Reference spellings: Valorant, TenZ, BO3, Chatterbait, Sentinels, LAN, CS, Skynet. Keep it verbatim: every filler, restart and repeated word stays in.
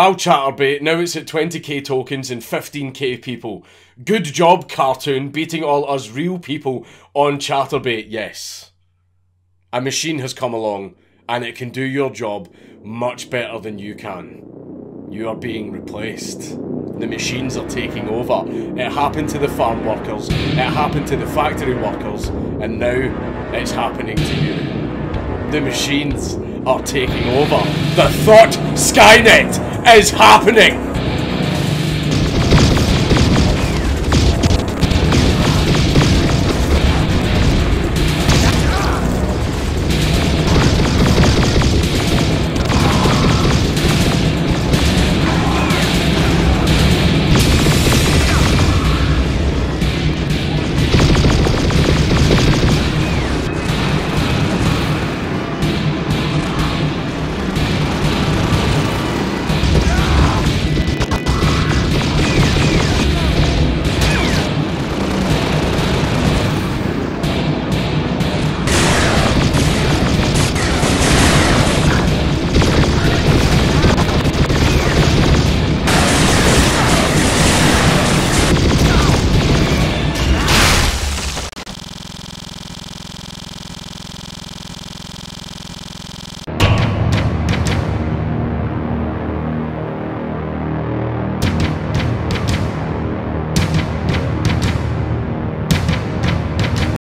Wow, Chatterbait, now it's at twenty K tokens and fifteen K people. Good job, cartoon, beating all us real people on Chatterbait, yes. A machine has come along, and it can do your job much better than you can. You are being replaced. The machines are taking over. It happened to the farm workers, it happened to the factory workers, and now it's happening to you. The machines are taking over. The thought Skynet is happening!